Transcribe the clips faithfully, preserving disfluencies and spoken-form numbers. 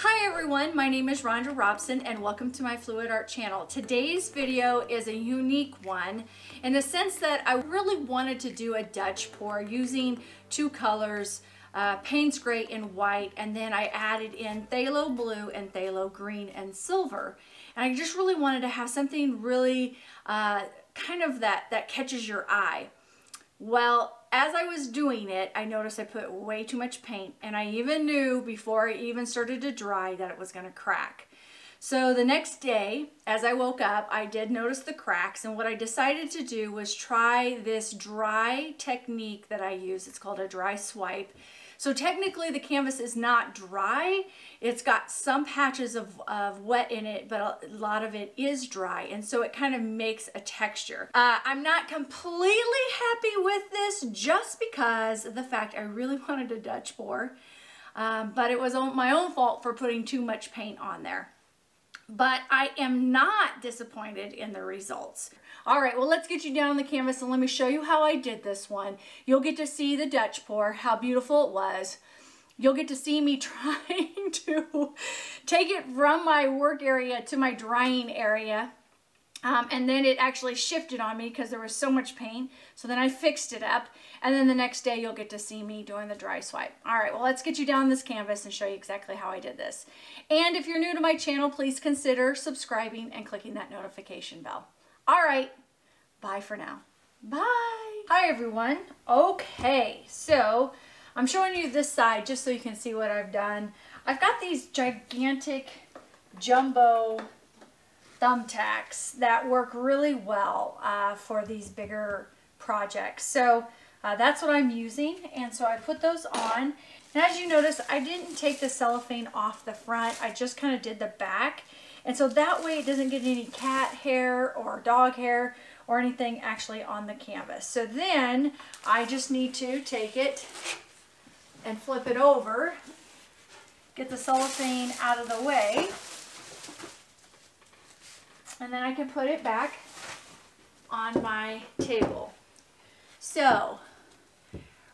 Hi everyone, my name is Rhonda Robson and welcome to my Fluid Art channel. Today's video is a unique one in the sense that I really wanted to do a Dutch pour using two colors, uh, Payne's Grey and white, and then I added in Phthalo Blue and Phthalo Green and silver. And I just really wanted to have something really uh, kind of that, that catches your eye. Well, as I was doing it, I noticed I put way too much paint, and I even knew before I even started to dry that it was going to crack. So the next day, as I woke up, I did notice the cracks, and what I decided to do was try this dry technique that I use. It's called a dry swipe. So technically the canvas is not dry. It's got some patches of, of wet in it, but a lot of it is dry. And so it kind of makes a texture. Uh, I'm not completely happy with this just because of the fact I really wanted a Dutch pour, um, but it was my own fault for putting too much paint on there. But I am not disappointed in the results. All right, well, let's get you down on the canvas and let me show you how I did this one. You'll get to see the Dutch pour, how beautiful it was. You'll get to see me trying to take it from my work area to my drying area. Um, and then it actually shifted on me because there was so much paint. So then I fixed it up. And then the next day you'll get to see me doing the dry swipe. All right, well, let's get you down this canvas and show you exactly how I did this. And if you're new to my channel, please consider subscribing and clicking that notification bell. All right, bye for now. Bye. Hi, everyone. Okay, so I'm showing you this side just so you can see what I've done. I've got these gigantic jumbo thumbtacks that work really well uh, for these bigger projects. So uh, that's what I'm using. And so I put those on. And as you notice, I didn't take the cellophane off the front. I just kind of did the back. And so that way it doesn't get any cat hair or dog hair or anything actually on the canvas. So then I just need to take it and flip it over, get the cellophane out of the way. And then I can put it back on my table. So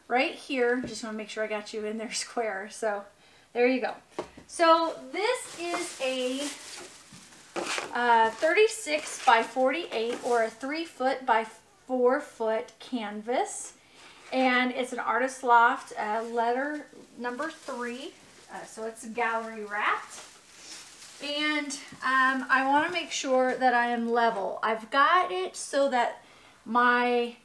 right here, just want to make sure I got you in there square. So there you go. So this is a uh, thirty-six by forty-eight or a three foot by four foot canvas. And it's an Artist Loft uh, letter number three. Uh, so it's gallery wrapped. And um, I want to make sure that I am level. I've got it so that my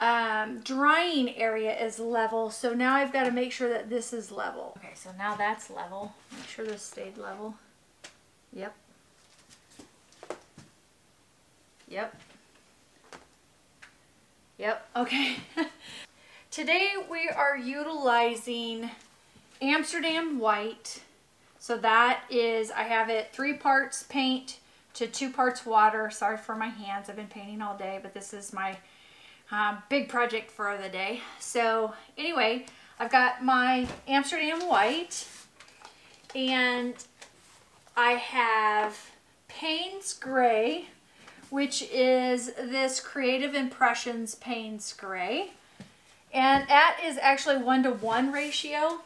um, drying area is level. So now I've got to make sure that this is level. Okay, so now that's level. Make sure this stayed level. Yep. Yep. Yep. Okay. Today we are utilizing Amsterdam White. So that is, I have it three parts paint to two parts water. Sorry for my hands. I've been painting all day, but this is my uh, big project for the day. So anyway, I've got my Amsterdam White and I have Payne's Grey, which is this Creative Impressions Payne's Grey. And that is actually one to one ratio.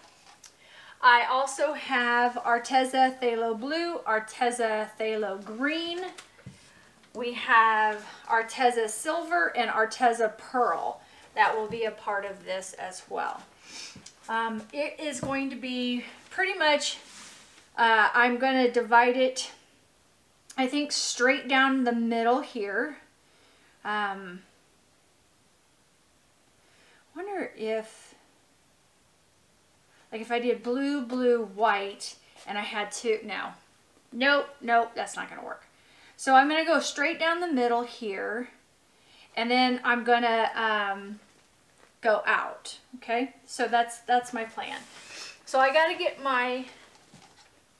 I also have Arteza Phthalo Blue, Arteza Phthalo Green. We have Arteza Silver and Arteza Pearl. That will be a part of this as well. Um, it is going to be pretty much, uh, I'm going to divide it, I think, straight down the middle here. Um, I wonder if... Like if I did blue, blue, white, and I had two, no, nope, nope, that's not gonna work. So I'm gonna go straight down the middle here, and then I'm gonna um, go out, okay? So that's, that's my plan. So I gotta get my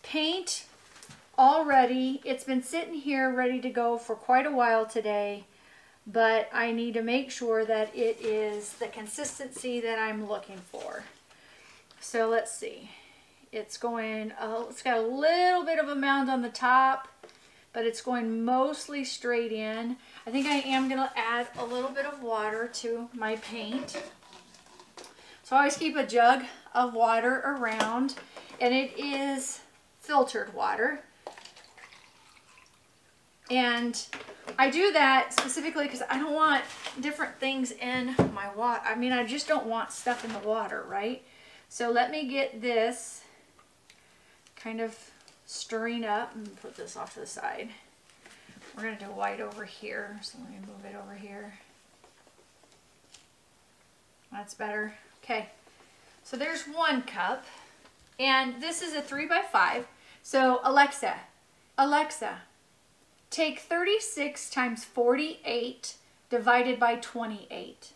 paint all ready. It's been sitting here ready to go for quite a while today, but I need to make sure that it is the consistency that I'm looking for. So let's see, it's going, uh, it's got a little bit of a mound on the top, but it's going mostly straight in. I think I am going to add a little bit of water to my paint. So I always keep a jug of water around, and it is filtered water. And I do that specifically because I don't want different things in my water. I mean, I just don't want stuff in the water, right? So let me get this kind of stirring up and put this off to the side. We're going to do white over here. So let me move it over here. That's better. Okay. So there's one cup, and this is a three by five. So Alexa, Alexa, take thirty-six times forty-eight divided by twenty-eight.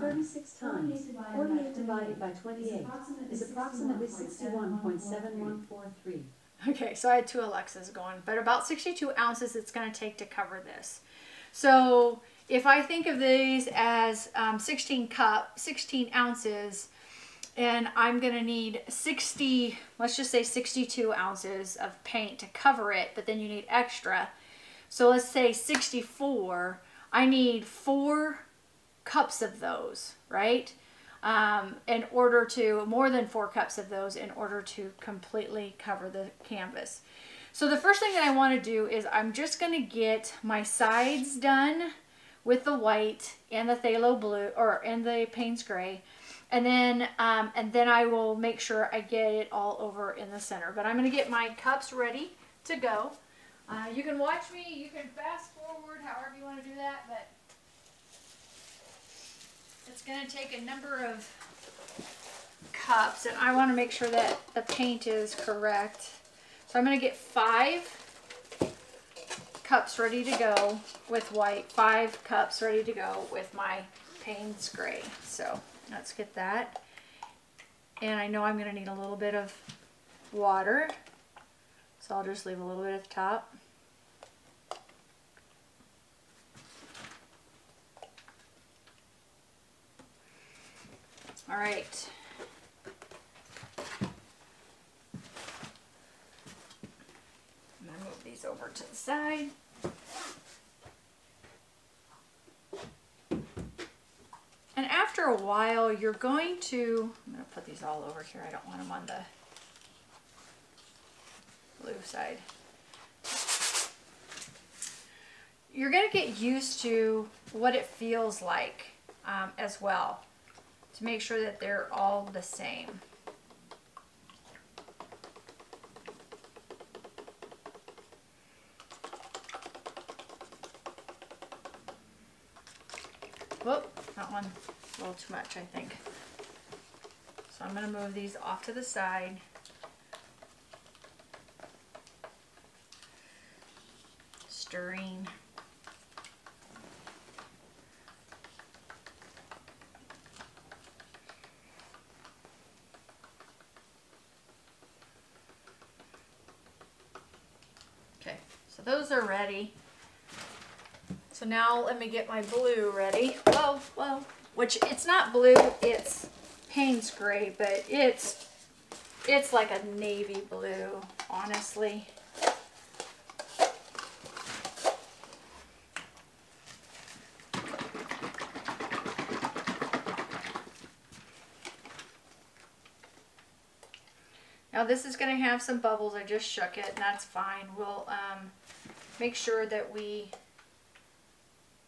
thirty-six times forty-eight divided by twenty-eight is approximately sixty-one point seven one four three. Okay, so I had two Alexas going, but about sixty-two ounces it's going to take to cover this. So if I think of these as um, sixteen cup, sixteen ounces, and I'm going to need sixty, let's just say sixty-two ounces of paint to cover it, but then you need extra. So let's say sixty-four, I need four cups of those, right? Um, in order to, more than four cups of those in order to completely cover the canvas. So the first thing that I want to do is I'm just going to get my sides done with the white and the phthalo blue, or and the Payne's Grey. And then, um, and then I will make sure I get it all over in the center. But I'm going to get my cups ready to go. Uh, you can watch me, you can fast forward, however you want to do that, but it's going to take a number of cups, and I want to make sure that the paint is correct. So I'm going to get five cups ready to go with white, five cups ready to go with my Payne's Grey. So let's get that. And I know I'm going to need a little bit of water, so I'll just leave a little bit at the top. All right. I'm going to move these over to the side. And after a while, you're going to, I'm going to put these all over here. I don't want them on the blue side. You're going to get used to what it feels like um, as well, to make sure that they're all the same. Whoop, that one a little too much, I think. So I'm going to move these off to the side. Stirring. Those are ready. So now let me get my blue ready. Whoa, whoa. Which it's not blue, it's Payne's Grey, but it's it's like a navy blue, honestly. Now this is going to have some bubbles. I just shook it, and that's fine. We'll um, make sure that we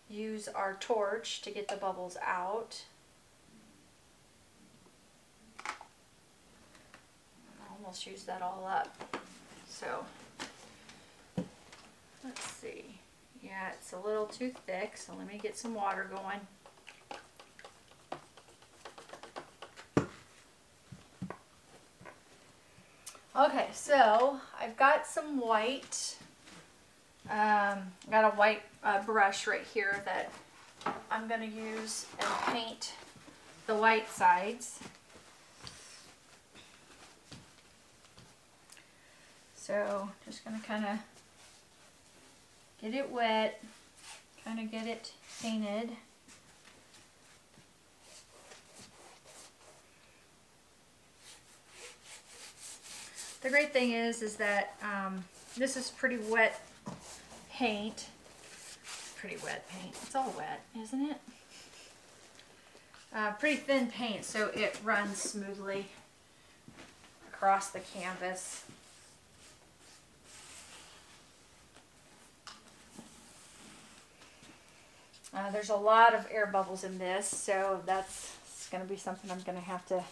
use our torch to get the bubbles out. I almost used that all up. So let's see. Yeah, it's a little too thick, so let me get some water going. Okay, so I've got some white, um, got a white uh, brush right here that I'm going to use and paint the white sides. So just going to kind of get it wet, kind of get it painted. The great thing is, is that um, This is pretty wet paint. Pretty wet paint. It's all wet, isn't it? Uh, pretty thin paint, so it runs smoothly across the canvas. Uh, there's a lot of air bubbles in this, so that's going to be something I'm going to have to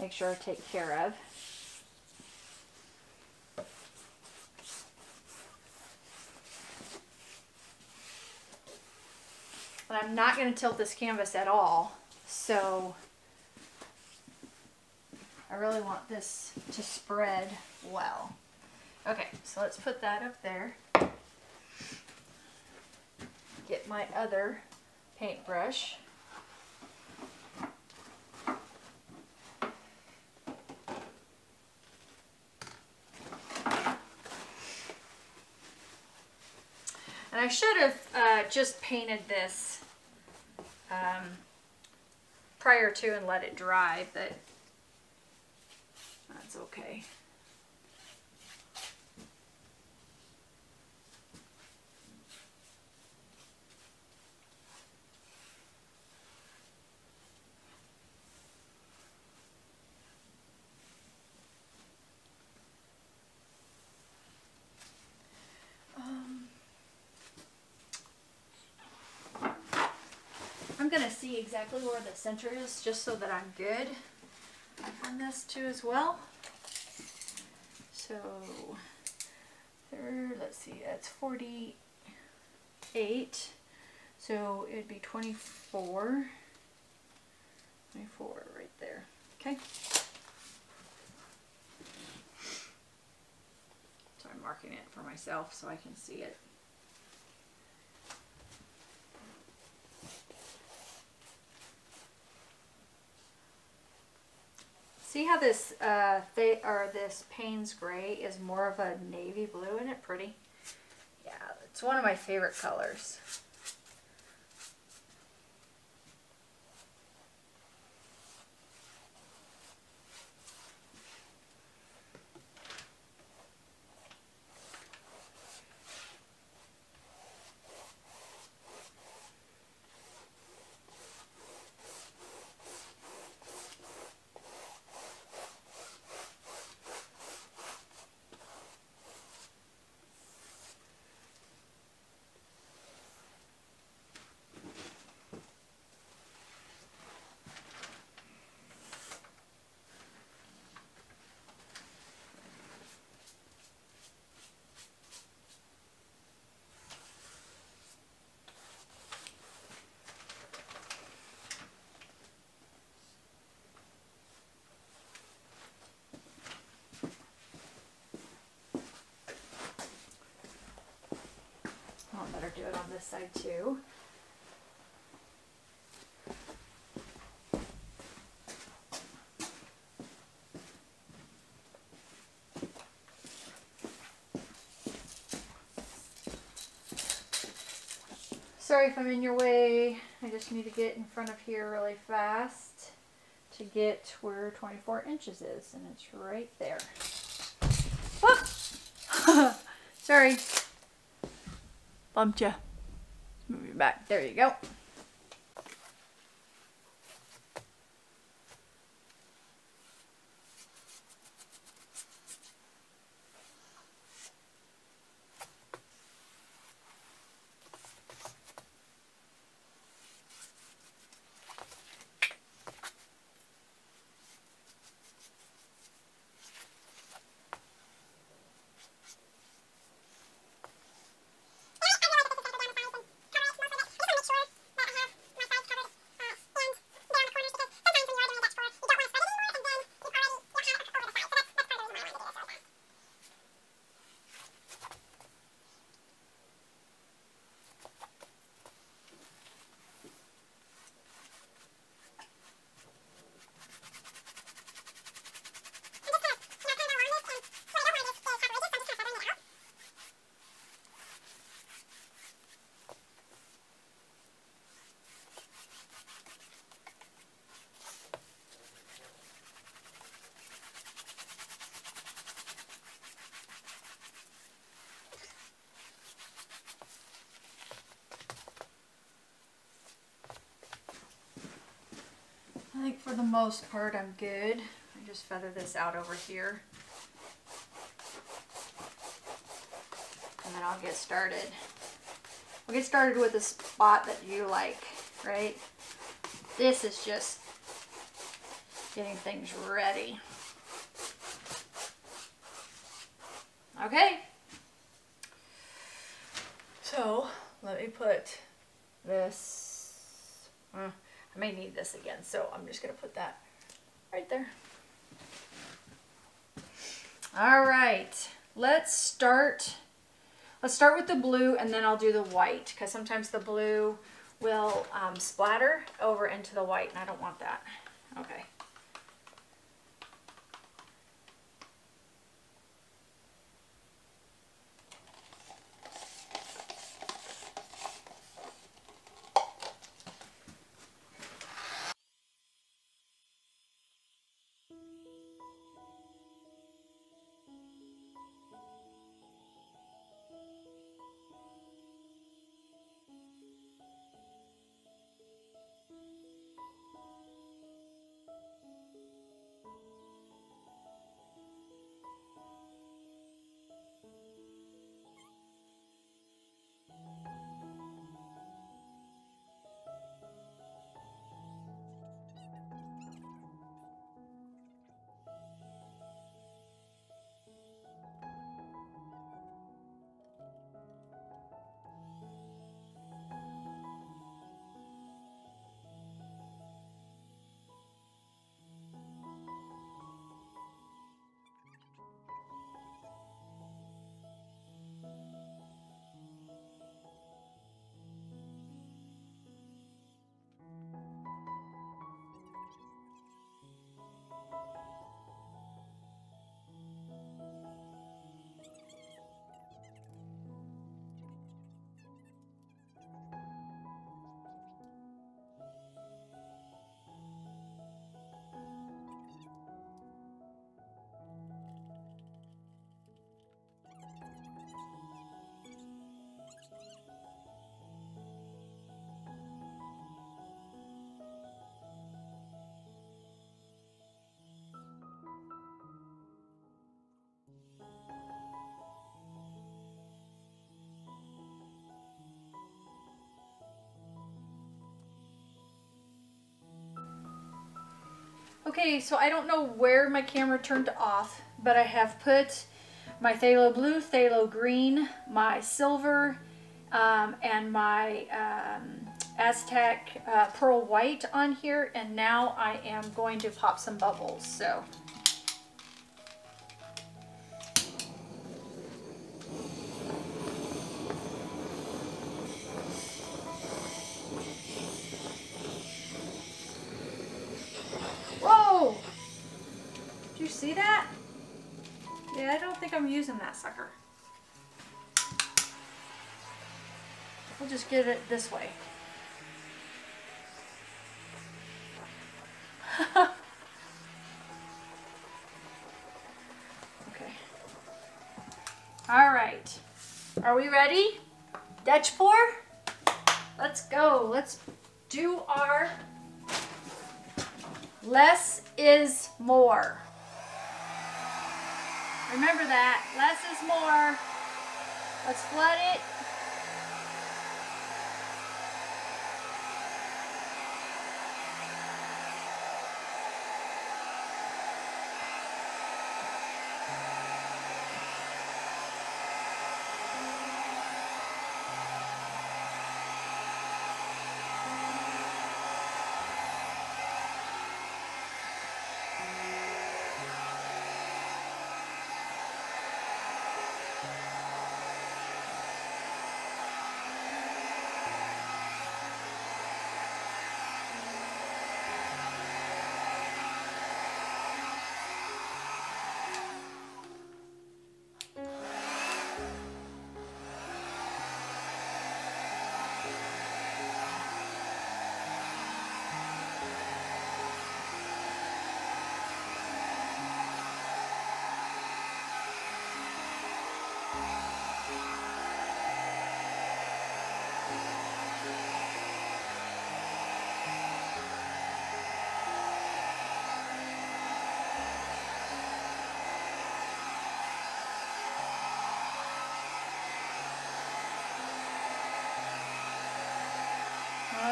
make sure I take care of. But I'm not going to tilt this canvas at all, so I really want this to spread well. Okay, so let's put that up there. Get my other paintbrush. And I should have uh, just painted this um, prior to and let it dry, but that's okay. I'm going to see exactly where the center is just so that I'm good on this too as well. So there, let's see, that's forty-eight, so it'd be twenty-four, twenty-four right there, okay? So I'm marking it for myself so I can see it. See how this uh, they or this Payne's Grey is more of a navy blue? Isn't it pretty? Yeah, it's one of my favorite colors. Better do it on this side too. Sorry if I'm in your way. I just need to get in front of here really fast to get where twenty-four inches is, and it's right there. Whoop! Sorry. Bumped ya. Move you back. There you go. I think for the most part I'm good. I just feather this out over here. And then I'll get started. I'll get started with a spot that you like, right? This is just getting things ready. Okay. So let me put this, uh, I may need this again, so I'm just going to put that right there. All right, let's start. Let's start with the blue and then I'll do the white, because sometimes the blue will um, splatter over into the white and I don't want that. Okay. Okay, so I don't know where my camera turned off, but I have put my Phthalo Blue, Phthalo Green, my Silver, um, and my um, Aztec uh, Pearl White on here, and now I am going to pop some bubbles, so. See that? Yeah, I don't think I'm using that sucker. We'll just get it this way. Okay. All right. Are we ready? Dutch pour? Let's go. Let's do our less is more. Remember that. Less is more. Let's flood it.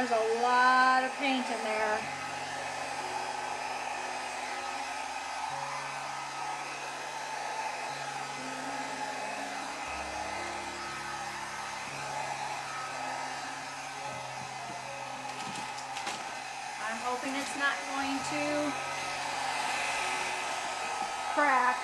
There's a lot of paint in there. I'm hoping it's not going to crack.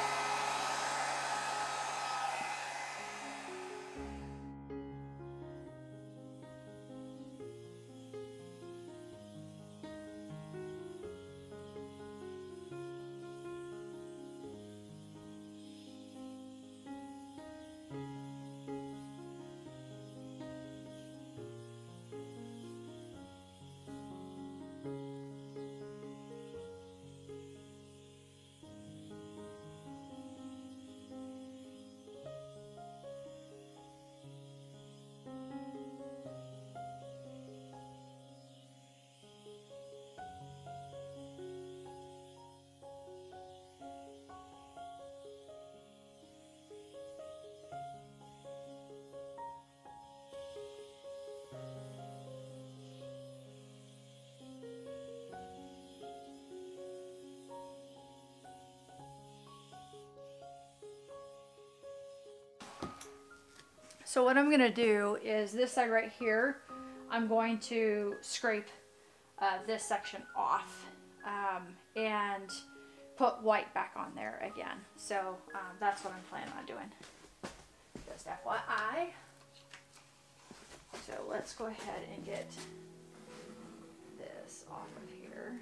So what I'm going to do is this side right here, I'm going to scrape uh, this section off um, and put white back on there again. So um, that's what I'm planning on doing. Just F Y I. So let's go ahead and get this off of here.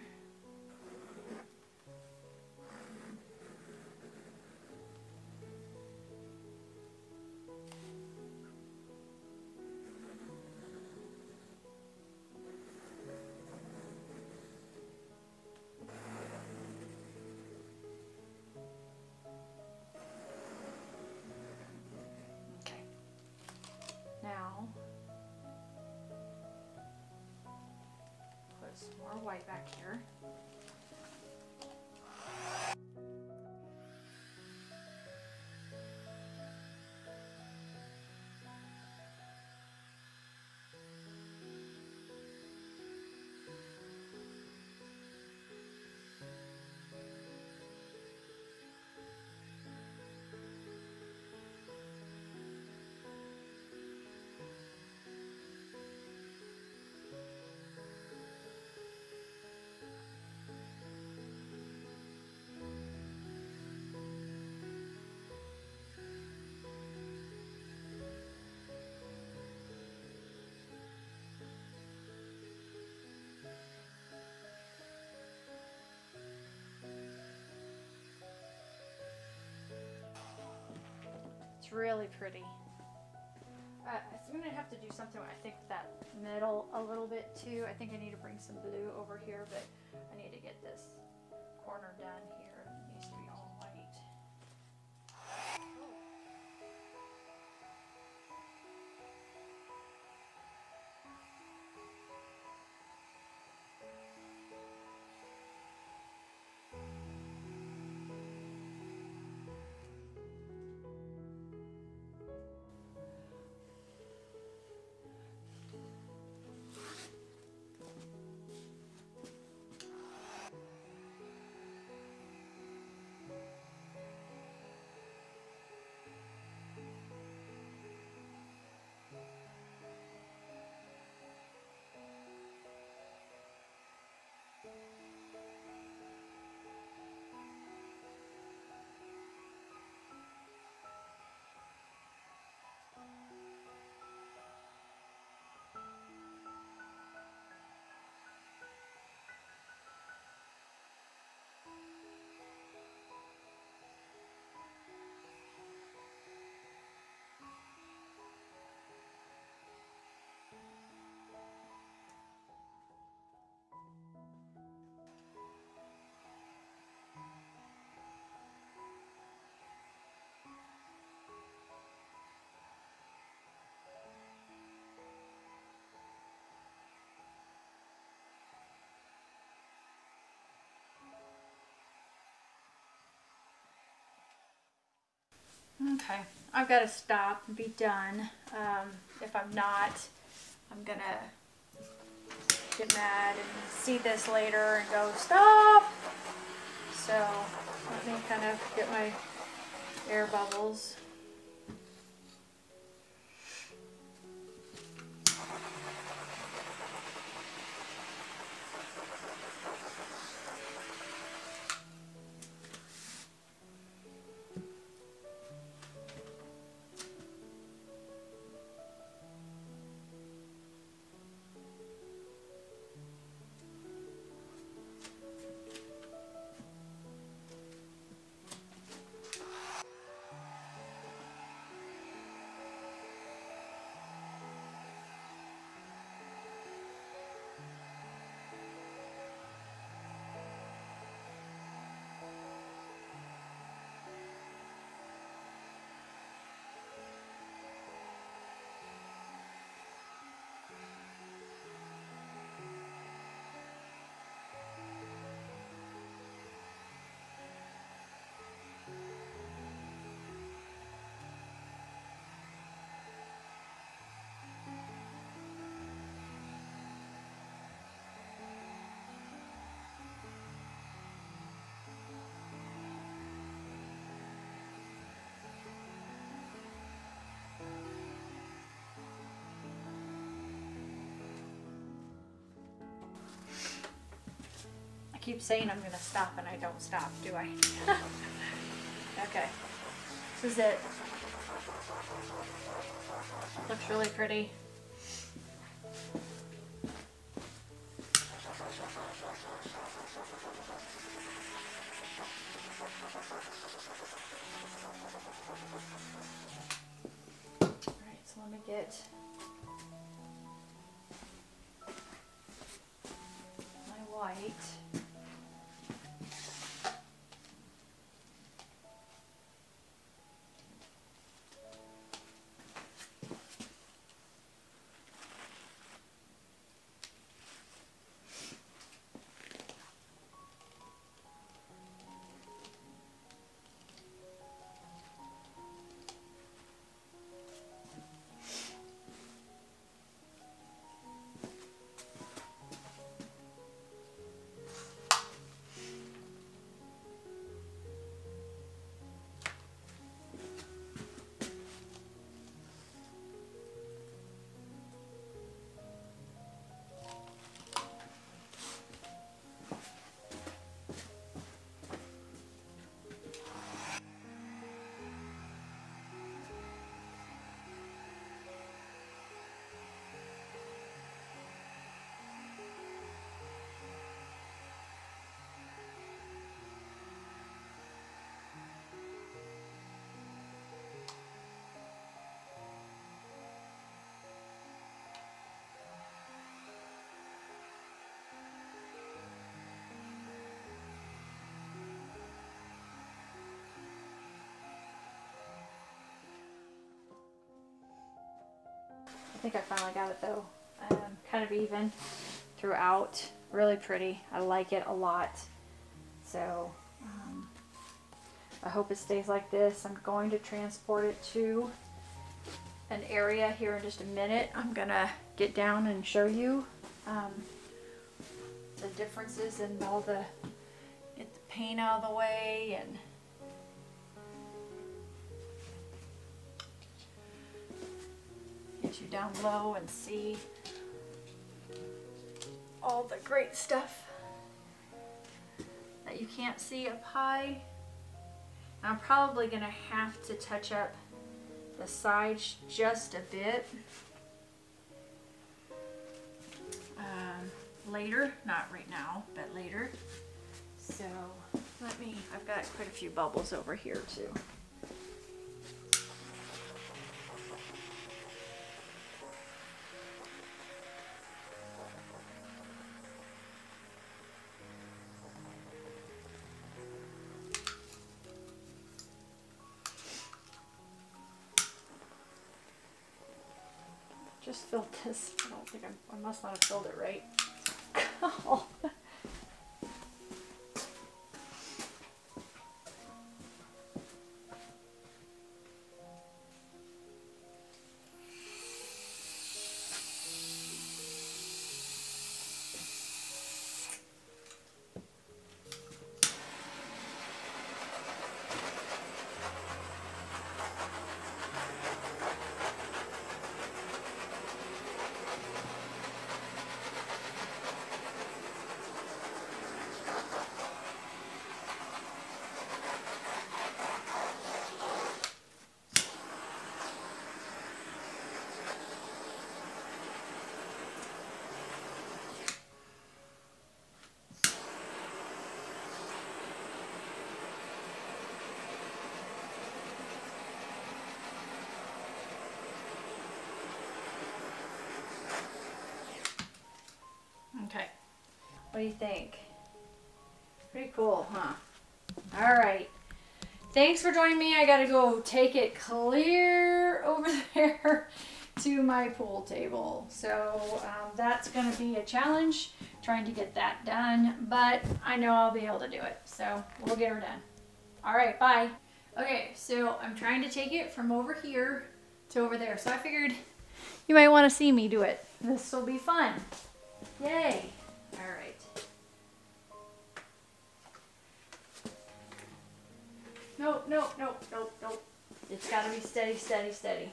Some more white back here. Really pretty. Uh, I'm gonna have to do something, I think, with that middle a little bit too. I think I need to bring some blue over here, but I need to get this corner done here. It needs to be all white. Okay, I've got to stop and be done. Um, if I'm not, I'm gonna get mad and see this later and go, stop! So let me kind of get my air bubbles. I keep saying I'm gonna stop and I don't stop, do I? Okay, this is it. Looks really pretty. All right, so let me get my white. I think I finally got it though. Um, kind of even throughout. Really pretty. I like it a lot. So um, I hope it stays like this. I'm going to transport it to an area here in just a minute. I'm gonna get down and show you um, the differences and all the, get the paint out of the way and you down low and see all the great stuff that you can't see up high. I'm probably gonna have to touch up the sides just a bit um, later, not right now, but later. So let me, I've got quite a few bubbles over here too. Just filled this. I don't think I'm, I must not have filled it right. Oh. What do you think? Pretty cool, huh? All right. Thanks for joining me. I gotta go take it clear over there to my pool table. So um, that's gonna be a challenge, trying to get that done, but I know I'll be able to do it. So we'll get her done. All right, bye. Okay, so I'm trying to take it from over here to over there. So I figured you might wanna see me do it. This will be fun. Yay. All right. No, no, no, no, no. It's gotta be steady, steady, steady.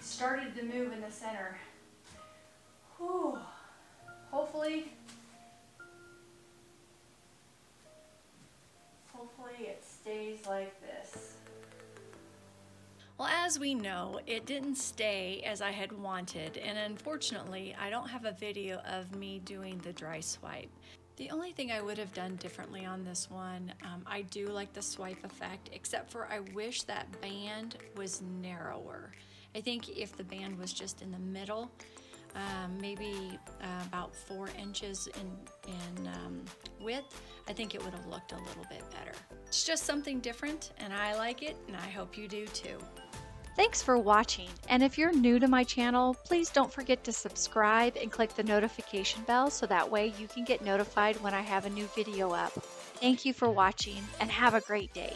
Started to move in the center. Whew. Hopefully, hopefully it stays like this. Well, as we know, it didn't stay as I had wanted, and unfortunately, I don't have a video of me doing the dry swipe. The only thing I would have done differently on this one, um, I do like the swipe effect, except for I wish that band was narrower. I think if the band was just in the middle, Um, maybe uh, about four inches in, in um, width, I think it would have looked a little bit better. It's just something different, and I like it, and I hope you do too. Thanks for watching, and if you're new to my channel, please don't forget to subscribe and click the notification bell so that way you can get notified when I have a new video up. Thank you for watching, and have a great day.